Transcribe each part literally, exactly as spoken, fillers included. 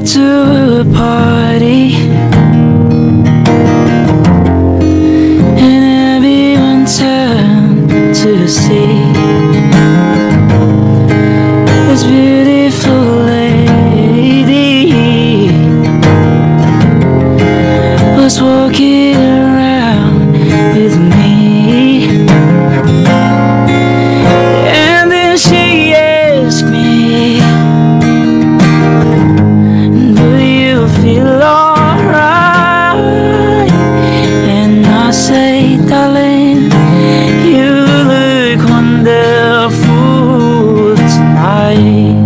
out to a party and everyone turned to see this beautiful lady was walking around with me. And then she asked me, do you feel alright? And I say, darling, you look wonderful tonight.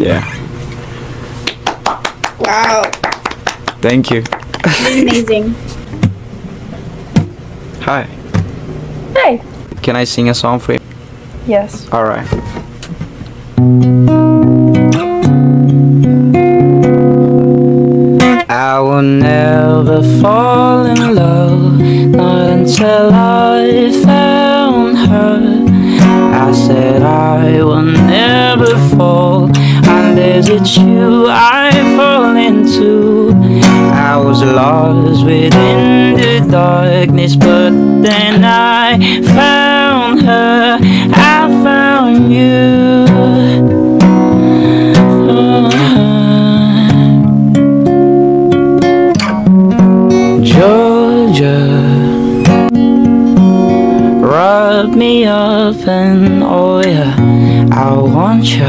Yeah. Wow. Thank you. Amazing. Hi. Hey. Can I sing a song for you? Yes. All right. I will never fall in love, not until I found her. I said I will never fall, unless it's you I fall into. I was lost within the darkness, but then I found her. I found you. uh, Georgia, rub me up and oh yeah, I want you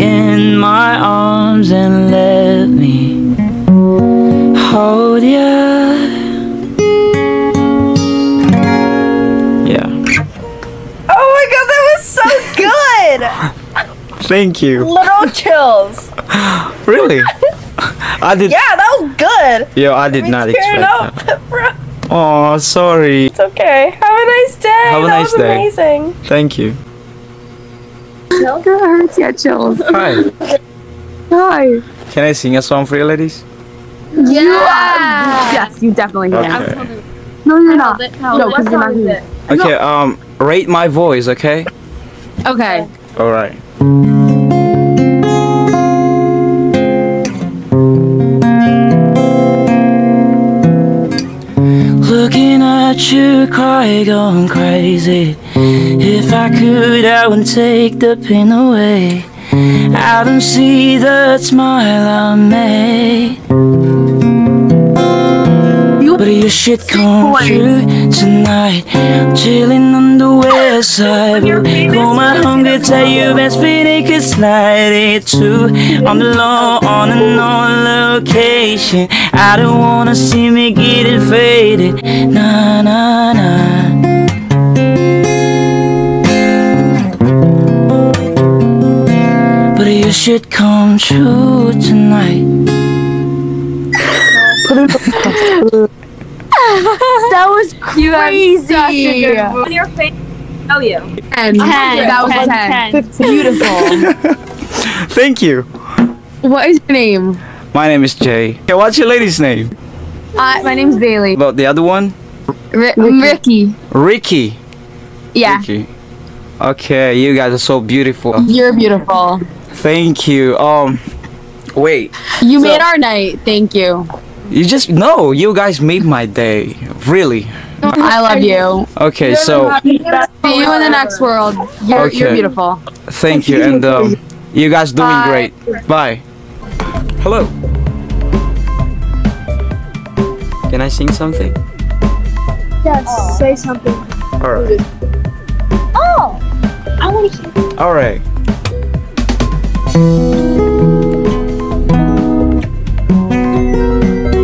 in my arms and let me hold ya. Yeah. Oh my god, that was so good! Thank you. Little chills. Really? I did. Yeah, that was good. Yo, I did I mean, not expect that. Bro. Oh, sorry. It's okay. Have a nice day. Have a that nice was day. Amazing. Thank you. That hurts your chills. Hi. Hi. Can I sing a song for you, ladies? Yeah. yeah. Yes, you definitely can. Okay. Absolutely. No, you're not. No, because you're not here. Okay. Um, rate my voice, okay? Okay. All right. Looking at you, cry, going crazy. If I could, I would take the pain away. I don't see the smile I made. But you should come through tonight. Chilling on the west side. Call my hunger, tell you best finish it's ninety-two. I'm alone on an on location. I don't wanna see me get it faded. Nah, nah, nah. But you should come true tonight. That was crazy. You are your face. Oh, you. ten. ten. That was ten. ten. ten. Beautiful. Thank you. What is your name? My name is Jay. Okay, what's your lady's name? Uh, my name's Bailey. About the other one? R Ricky. Ricky. Yeah. Ricky. Okay, you guys are so beautiful. You're beautiful. Thank you. Um, wait. You so, made our night. Thank you. You just no. You guys made my day. Really. I love you. Okay, you're so. See you in the next world. You're, okay. You're beautiful. Thank you, and um, you guys doing Bye. Great. Bye. Hello. Can I sing something? Yes. Oh. Say something. All right. Oh, I want to hear. All right.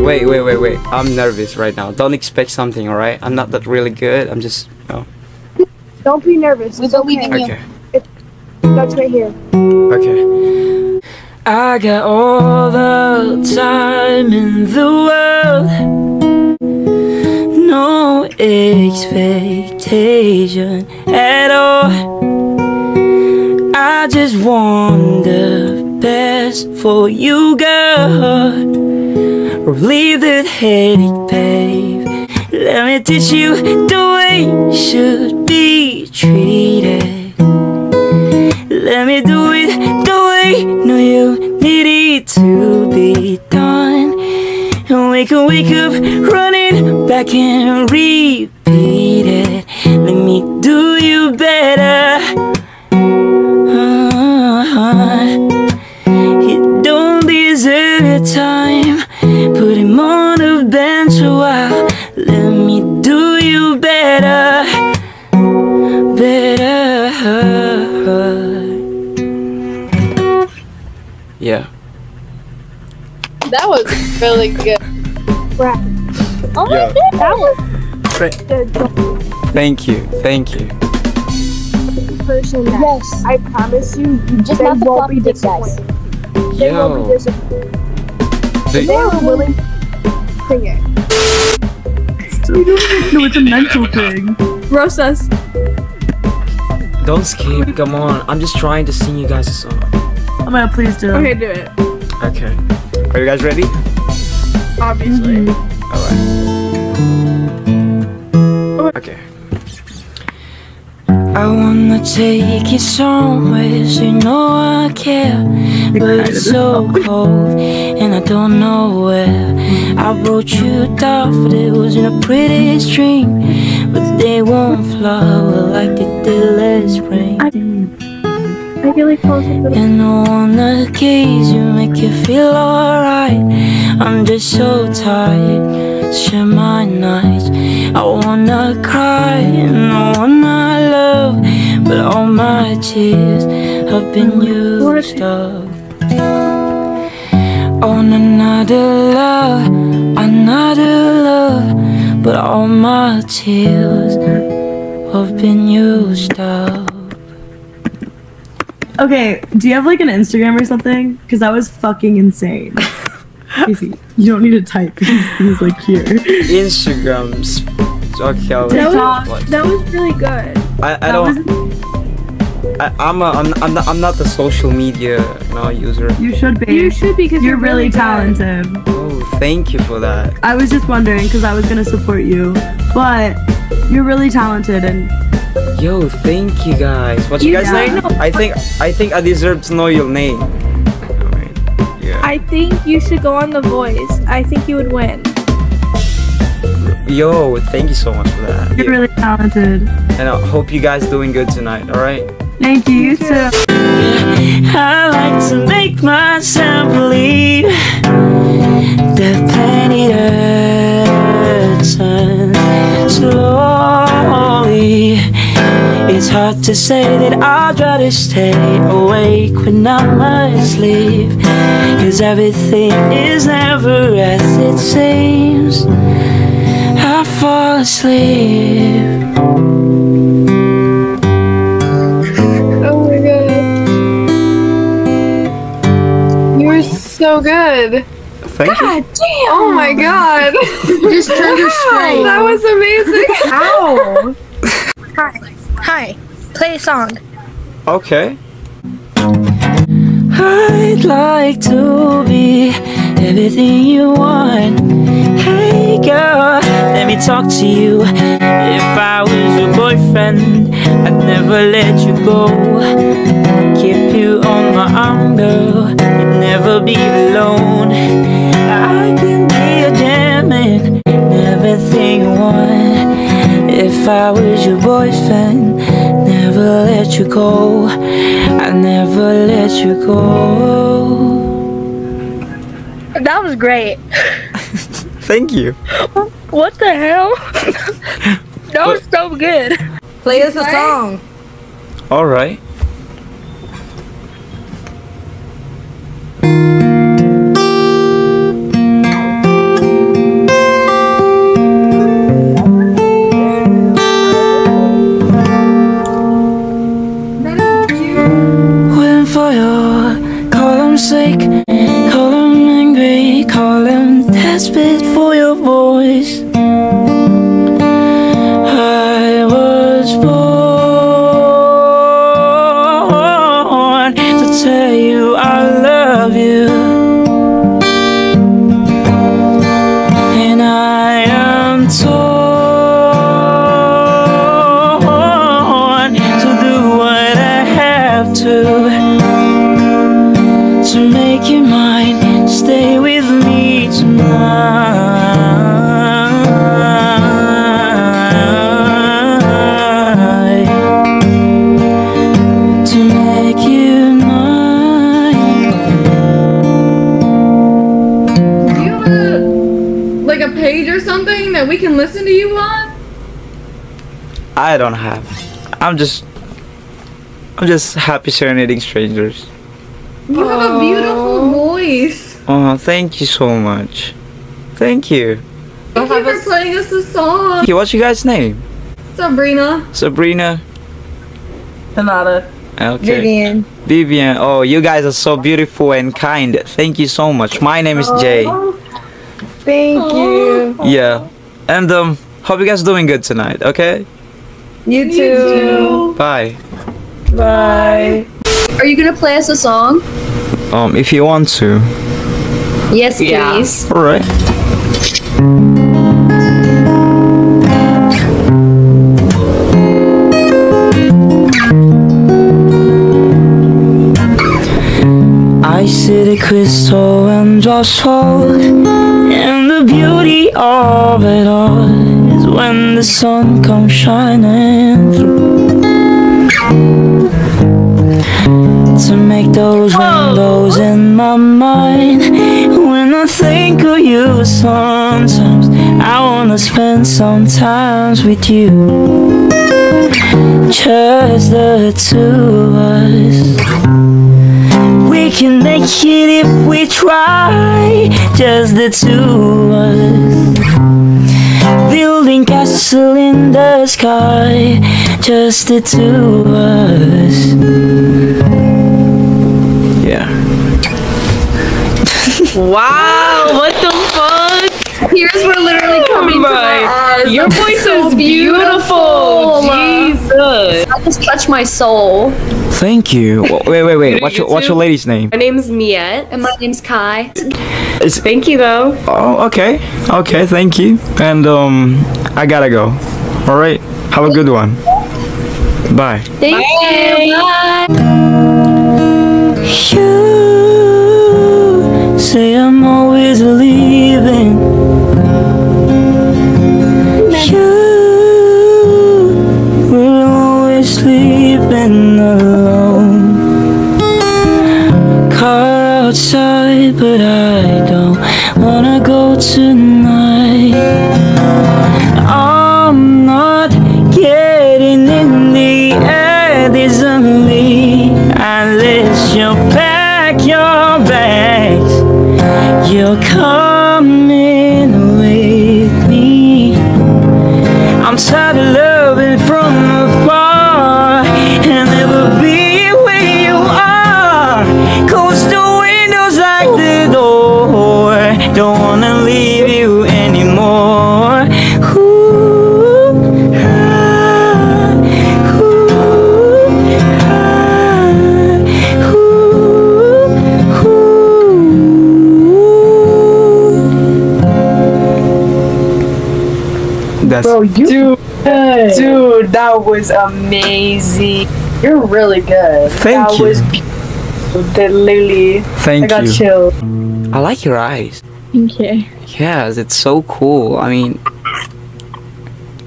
Wait, wait, wait, wait. I'm nervous right now. Don't expect something, alright? I'm not that really good. I'm just, you know. Don't be nervous. We believe in you. Okay. It, that's right here. Okay. I got all the time in the world. No expectation at all. I just wonder best for you, girl. Leave that headache, babe. Let me teach you the way you should be treated. Let me do it the way no you need it to be done. And we can wake up running back and repeat it. Let me do you better. Time, put him on a bench a while. Let me do you better, better. Yeah. That was really good. Right. Oh my God, that was good. Thank you, thank you. Person that yes, I promise you, you just they won't be disappointed. They won't be disappointed. They, they are willing to sing it. You don't even know it's a mental thing. Roast us. Don't skip, come on. I'm just trying to sing you guys a song. I'm gonna please do it. Okay, do it. Okay. Are you guys ready? Obviously. Mm-hmm. Alright. Okay. I wanna take you somewhere so you know I care, but it's so cold and I don't know where. I wrote you daffodils in a pretty string, but they won't flower like they did last spring. And on occasion you make you feel alright. I'm just so tired. Share my nights. I wanna cry and I wanna love, but all my tears have been used up on another love, another love, but all my tears have been used up. Okay, do you have like an Instagram or something? Because that was fucking insane. Easy. You don't need to type. He's like here. Instagrams. Okay, I was that, was, that was really good. I, I don't. I, I'm a, I'm I'm not, I'm not the social media now user. You should be. You should be because you're, you're really, really talented. Oh, thank you for that. I was just wondering because I was gonna support you, but you're really talented and. Yo, thank you guys. What you yeah. guys like? I think I think I deserve to know your name. I think you should go on The Voice. I think you would win. Yo, thank you so much for that. You're yeah. really talented. And I hope you guys are doing good tonight, alright? Thank you, you too. I like to make myself believe that planet Earth turns slowly. It's hard to say that I'd rather stay awake when I'm asleep, cause everything is never as it seems. I fall asleep. Oh my god. You were so good. Thank god you. Damn. Oh my god. You just turned your strength. That was amazing. How? Hi. Hi. Play a song. Okay. I'd like to be everything you want. Hey girl, let me talk to you. If I was your boyfriend, I'd never let you go. Keep you on my arm, girl. You'd never be alone. I can be a jamming and everything you want. If I was your boyfriend, never let you go. I never let you go. That was great. Thank you. What the hell? That was so good. Play us a song. All right. Tell you I love you. that we can listen to you on? I don't have. I'm just I'm just happy serenading strangers. You Aww. Have a beautiful voice. Oh, thank you so much. Thank you. Thank you for playing us a song. Okay, what's your guys' name? Sabrina. Sabrina. Renata. Okay. Vivian. Vivian. Oh, you guys are so beautiful and kind. Thank you so much. My name is Jay. Thank Aww. You. Yeah. And um, hope you guys are doing good tonight, okay? You too. You too. Bye. Bye. Are you gonna play us a song? Um, if you want to. Yes, yeah. Please. All right. I see the crystal and drops fall, and the beauty of it all is when the sun comes shining through. To make those windows in my mind, when I think of you sometimes, I wanna spend some time with you, just the two of us. We can make it if we try, just the two of us. Building castle in the sky, just the two of us. Yeah. Wow, what the fuck? Tears were literally coming oh to my eyes. Your voice is beautiful. Jesus. I just touched my soul. Thank you. Wait, wait, wait. What's your, what's your lady's name? My name's Miette. And my name's Kai. It's thank you, though. Oh, okay. Okay, thank you. And, um, I gotta go. All right. Have a good one. Bye. Thank Bye. You. Bye. You say I'm always leaving. You were always sleeping alone. Car outside, but I don't wanna go tonight. I'm not getting in the air. There's only unless you pack your bags, you're coming with me. I'm tired of loving from afar and never be where you are. Close the windows, like the door. Don't wanna leave you anymore. That's Bro, you dude, dude, that was amazing. You're really good. Thank that you. That was the Lily. Thank I got you. Chilled. I like your eyes. Thank you. Yes, it's so cool. I mean,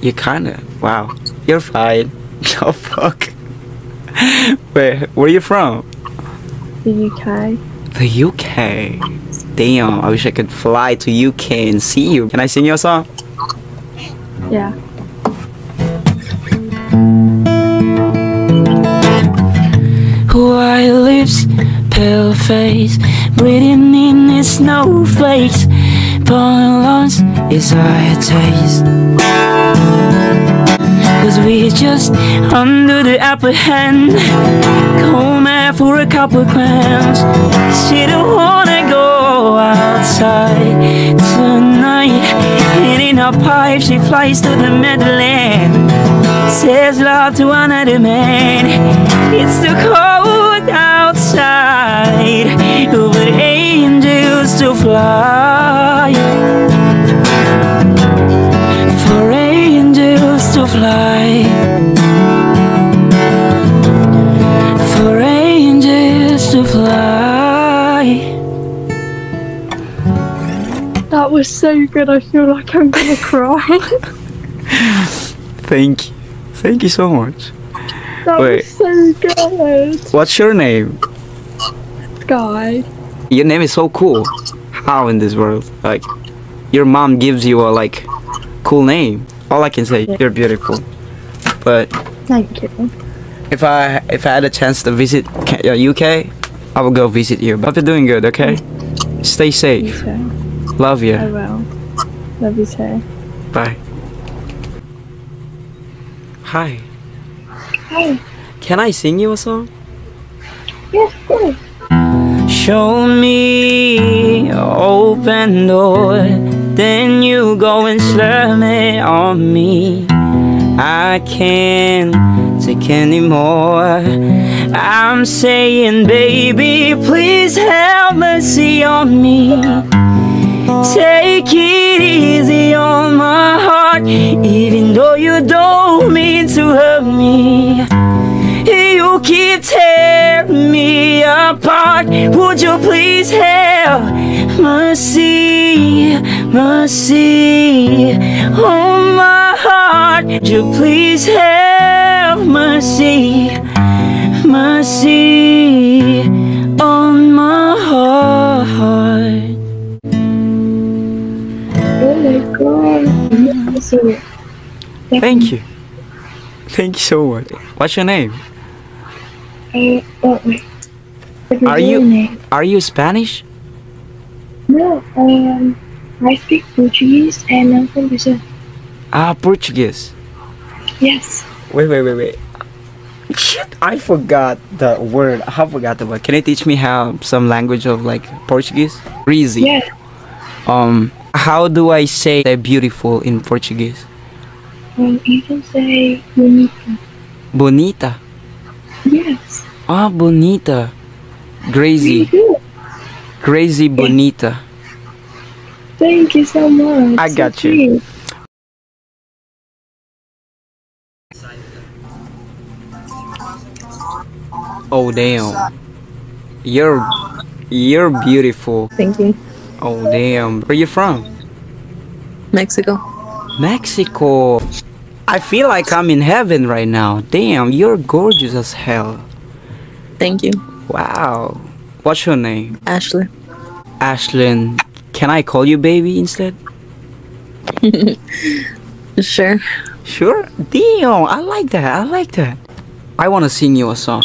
you kind of. Wow, you're fine. Oh fuck. Wait, where are you from? The U K. The U K. Damn, I wish I could fly to U K and see you. Can I sing you a song? Yeah. White lips, pale face, breathing in the snowflakes. Burning lungs is our taste. Cause we're just under the upper hand. Come out for a couple grams. She don't wanna go outside tonight. And in her pipe she flies to the Mediterranean. Says love to another man. It's too cold outside, but angels to fly. For angels to fly. For angels to fly. That was so good, I feel like I'm gonna cry. Thank you. Thank you so much. That Wait. Was so good. What's your name? Sky. Your name is so cool. How in this world? Like, your mom gives you a, like, cool name. All I can say, you're beautiful. But thank you. If I if I had a chance to visit U K, I will go visit you. But you're doing good, okay? Mm. Stay safe. You Love you. I will. Love you too. Bye. Hi. Hi. Can I sing you a song? Yes, of course. Show me an open door, then you go and slam it on me. I can't take anymore. I'm saying, baby, please have mercy on me. Take it easy on my heart, even though you don't mean to hurt me. You keep tearing me apart. Would you please have mercy, mercy on my heart? Would you please have mercy, mercy on my heart? Oh my God. Thank you. Thank you so much. What's your name? I don't know. Are you name. Are you Spanish? No, I um, I speak Portuguese and I'm from Brazil. Ah, Portuguese. Yes. Wait, wait, wait, wait. Shit, I forgot the word. I forgot the word. Can you teach me how some language of like Portuguese? Breezy. Yeah. Um, how do I say they're beautiful in Portuguese? Um, you can say bonita. Bonita. Yes. Ah, bonita. Crazy. Crazy bonita. Thank you so much. I got so you. Sweet. Oh damn. You're you're beautiful. Thank you. Oh damn. Where are you from? Mexico. Mexico. I feel like I'm in heaven right now. Damn, you're gorgeous as hell. Thank you. Wow. What's your name? Ashlyn. Ashlyn, can I call you baby instead? Sure. Sure? Damn, I like that. I like that. I want to sing you a song.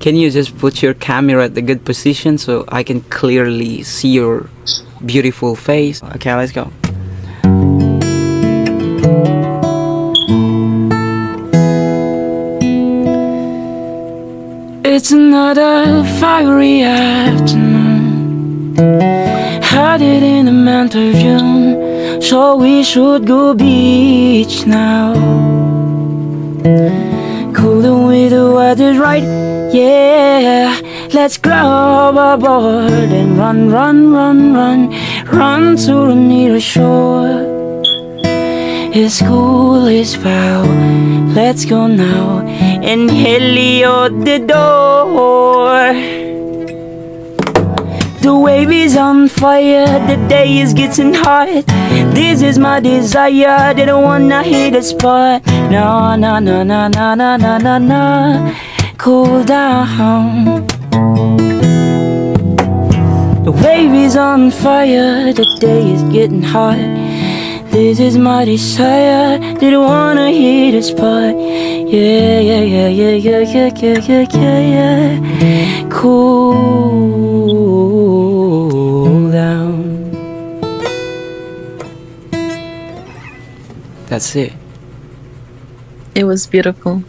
Can you just put your camera at the good position so I can clearly see your beautiful face? Okay, let's go. It's another fiery afternoon, headed in the month of June, so we should go beach now. Cooling with the weather right, yeah. Let's grab aboard and run, run, run, run, run to the nearest shore. His school is foul, let's go now and helio the door. The wave is on fire, the day is getting hot. This is my desire, they don't wanna hit the spot. No, no, no, no, no, no, no, no, no, cool down. The wave is on fire, the day is getting hot. This is my desire, didn't wanna hit the spot. Yeah, yeah, yeah, yeah, yeah, yeah, yeah, yeah, yeah, yeah. Cool down. That's it. It was beautiful.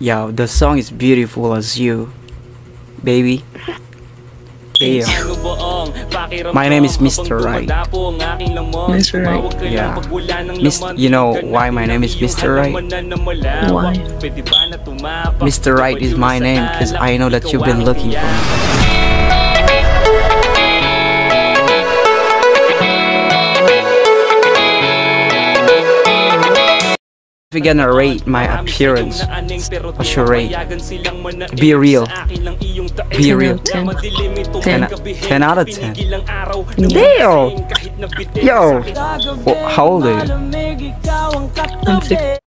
Yeah, the song is beautiful as you, baby. Yeah. My name is Mister Right. Mister Right. Yeah. Mis you know why my name is Mister Right? Why? Mister Right is my name because I know that you've been looking for me. If you're gonna rate my appearance, what's your rate? Be real. Be real. ten out of ten. Damn! Yo! How old are you? I'm six.